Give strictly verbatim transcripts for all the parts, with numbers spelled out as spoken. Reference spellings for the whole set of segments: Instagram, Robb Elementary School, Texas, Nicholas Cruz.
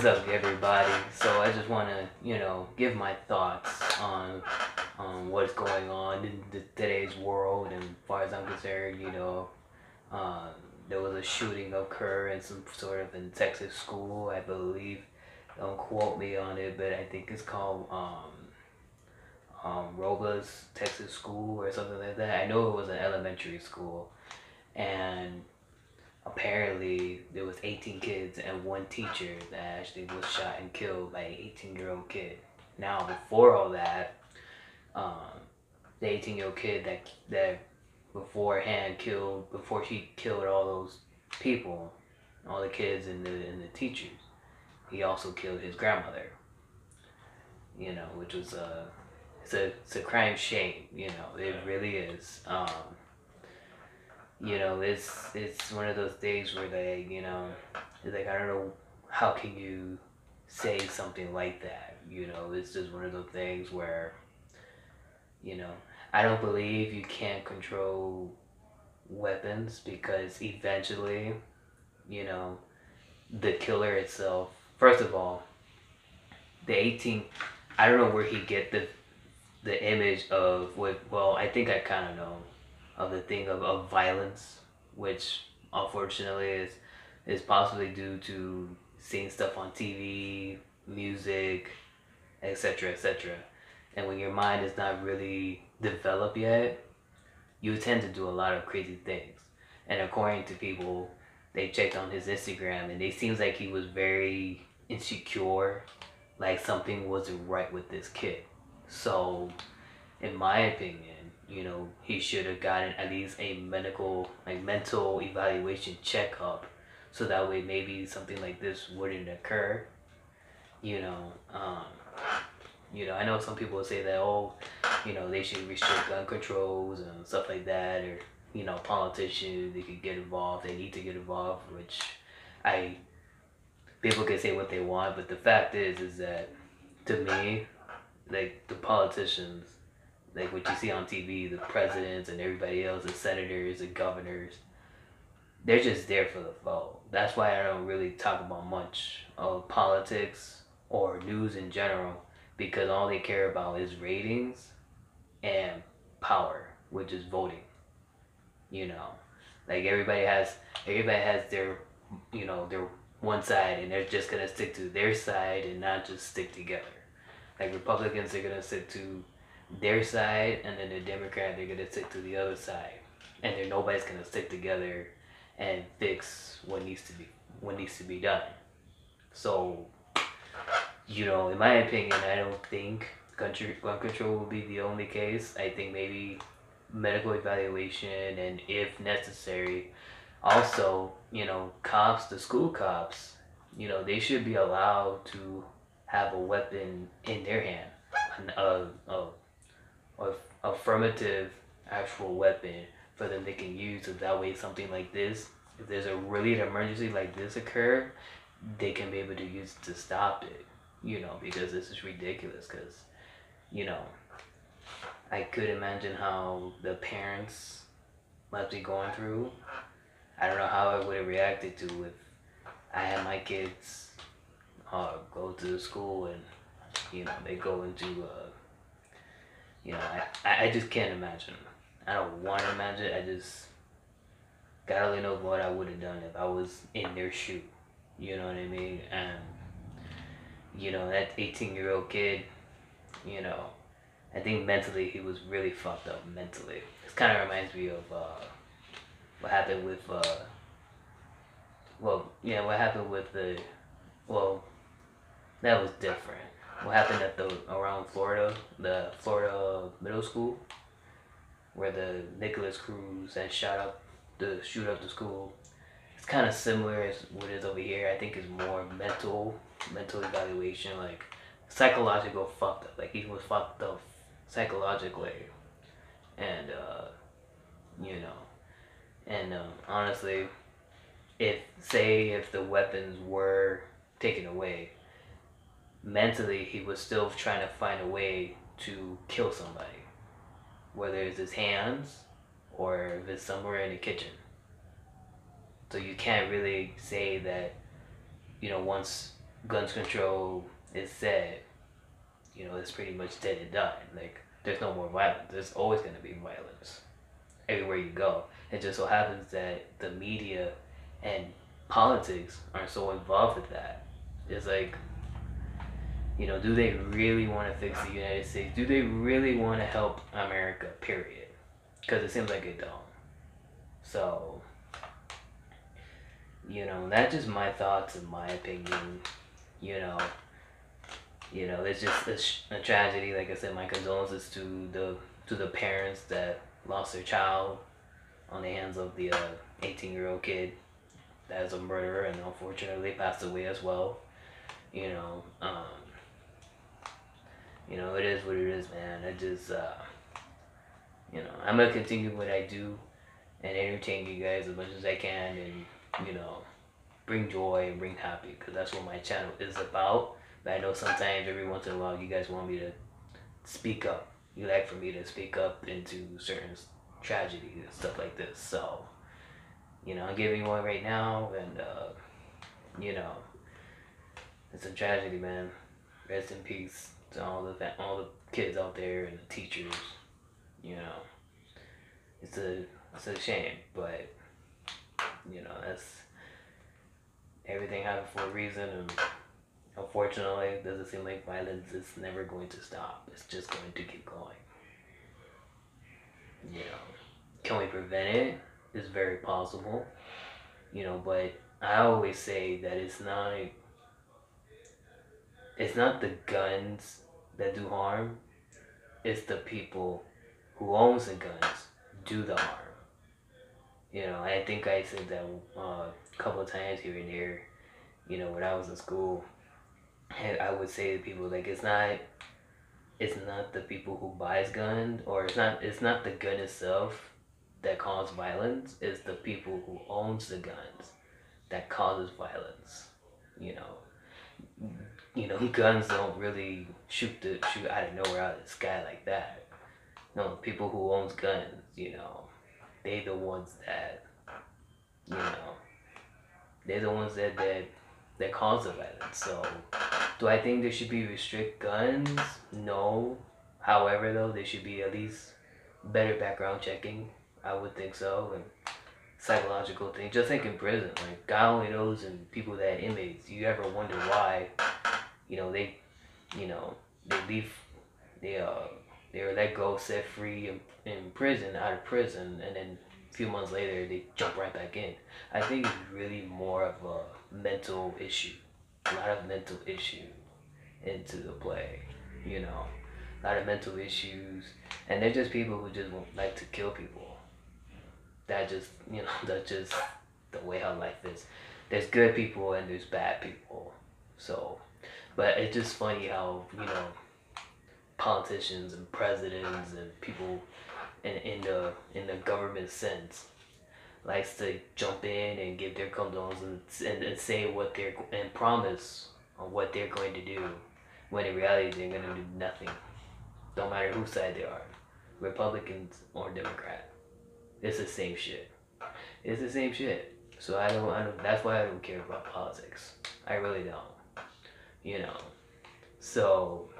is up, everybody? So I just want to, you know, give my thoughts on on what's going on in the, today's world. And as far as I'm concerned, you know, uh, there was a shooting occur in some sort of in Texas school, I believe. Don't quote me on it, but I think it's called um, um, Robb Texas School or something like that. I know it was an elementary school, and apparently there was eighteen kids and one teacher that actually was shot and killed by an eighteen-year-old kid. Now, before all that, um, the eighteen-year-old kid that that beforehand killed before she killed all those people, all the kids and the and the teachers. He also killed his grandmother, you know, which was a, it's a, it's a crime shame, you know, it really is. Um, you know, it's, it's one of those things where they, you know, like, I don't know, how can you say something like that? You know, it's just one of those things where, you know, I don't believe you can't control weapons, because eventually, you know, the killer itself, first of all, the eighteen, I don't know where he get the the image of, with, well, I think I kind of know, of the thing of, of violence, which unfortunately is, is possibly due to seeing stuff on T V, music, et cetera, et cetera. And when your mind is not really developed yet, you tend to do a lot of crazy things. And according to people, they checked on his Instagram, and it seems like he was very insecure, like something wasn't right with this kid. So, in my opinion, you know, he should have gotten at least a medical, like mental evaluation checkup, so that way maybe something like this wouldn't occur. You know, um, you know, I know some people say that, oh, you know, they should restrict gun controls and stuff like that, or, you know, politicians, they could get involved, they need to get involved, which I, people can say what they want, but the fact is, is that, to me, like, the politicians, like what you see on T V, the presidents and everybody else, the senators, the governors, they're just there for the vote. That's why I don't really talk about much of politics or news in general, because all they care about is ratings and power, which is voting. You know, like everybody has, everybody has their, you know, their one side, and they're just going to stick to their side and not just stick together. Like Republicans are going to stick to their side, and then the Democrat, they're going to stick to the other side. And then nobody's going to stick together and fix what needs to be, what needs to be done. So, you know, in my opinion, I don't think gun control will be the only case. I think maybe medical evaluation, and if necessary, also, you know, cops, the school cops, you know, they should be allowed to have a weapon in their hand, an a, a, a affirmative actual weapon for them they can use, so that way something like this, if there's a really an emergency like this occur, they can be able to use it to stop it, you know, because this is ridiculous, because, you know, I could imagine how the parents must be going through. I don't know how I would have reacted to if I had my kids uh, go to the school and, you know, they go into, uh, you know, I, I just can't imagine. I don't want to imagine. I just, God only knows what I would have done if I was in their shoe. You know what I mean? And, you know, that eighteen-year-old kid, you know, I think mentally he was really fucked up mentally. This kind of reminds me of uh, what happened with, uh, well, yeah, what happened with the, well, that was different. What happened at the, around Florida, the Florida middle school, where the Nicholas Cruz had shot up, the shoot up the school. It's kind of similar as what is over here. I think it's more mental, mental evaluation, like psychological fucked up. Like he was fucked up psychologically, and uh you know, and um, honestly, if say if the weapons were taken away, mentally he was still trying to find a way to kill somebody, whether it's his hands or if it's somewhere in the kitchen. So you can't really say that, you know, once guns control is sad, you know, it's pretty much dead and done. Like, there's no more violence. There's always going to be violence everywhere you go. It just so happens that the media and politics are so involved with that. It's like, you know, do they really want to fix the United States? Do they really want to help America, period? Because it seems like it don't. So, you know, that's just my thoughts and my opinion. You know, you know, it's just a, a tragedy. Like I said, my condolences to the to the parents that lost their child on the hands of the eighteen-year-old kid that is a murderer and unfortunately passed away as well. You know, um, you know, it is what it is, man. I just, uh, you know, I'm gonna continue what I do and entertain you guys as much as I can, and, you know, bring joy and bring happy, because that's what my channel is about. But I know sometimes every once in a while you guys want me to speak up. You like for me to speak up into certain tragedies and stuff like this. So, you know, I'm giving one right now, and, uh, you know, it's a tragedy, man. Rest in peace to all the th all the kids out there and the teachers. You know, it's a it's a shame, but you know, that's everything happened for a reason, and unfortunately, it doesn't seem like violence is never going to stop. It's just going to keep going. You know, can we prevent it? It's very possible. You know, but I always say that it's not. It's not the guns that do harm, it's the people who owns the guns do the harm. You know, I think I said that uh, a couple of times here and there, you know, when I was in school, and I would say to people, like, it's not, it's not the people who buys guns, or it's not, it's not the gun itself that causes violence, it's the people who owns the guns that causes violence, you know. You know, guns don't really shoot the shoot out of nowhere, out of the sky like that. No, people who owns guns, you know, they the ones that, you know, they're the ones that that that cause the violence. So, do I think there should be restrict guns? No. However, though, there should be at least better background checking. I would think so, and psychological thing. Just like in prison, like God only knows, and people that inmates. You ever wonder why? You know, they, you know, they leave, they, uh, they were let go, set free in, in prison, out of prison, and then a few months later, they jump right back in. I think it's really more of a mental issue, a lot of mental issue into the play, you know, a lot of mental issues, and they're just people who just like to kill people. That just, you know, that's just the way how life is. There's good people and there's bad people, so... But it's just funny how, you know, politicians and presidents and people in, in the in the government sense likes to jump in and give their condolences and, and, and say what they're, and promise on what they're going to do, when in reality they're going to do nothing. Don't matter whose side they are, Republicans or Democrat. It's the same shit. It's the same shit. So I don't, I don't, that's why I don't care about politics. I really don't. You know, so,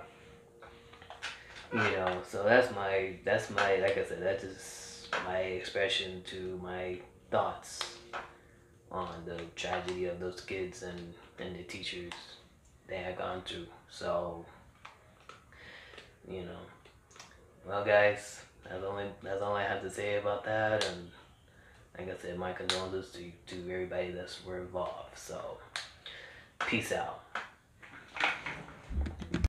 you know, so that's my, that's my, like I said, that's just my expression to my thoughts on the tragedy of those kids and, and the teachers they had gone through. So, you know, well, guys, that's, only, that's all I have to say about that. And like I said, my condolences to, to everybody that's were involved. So, peace out.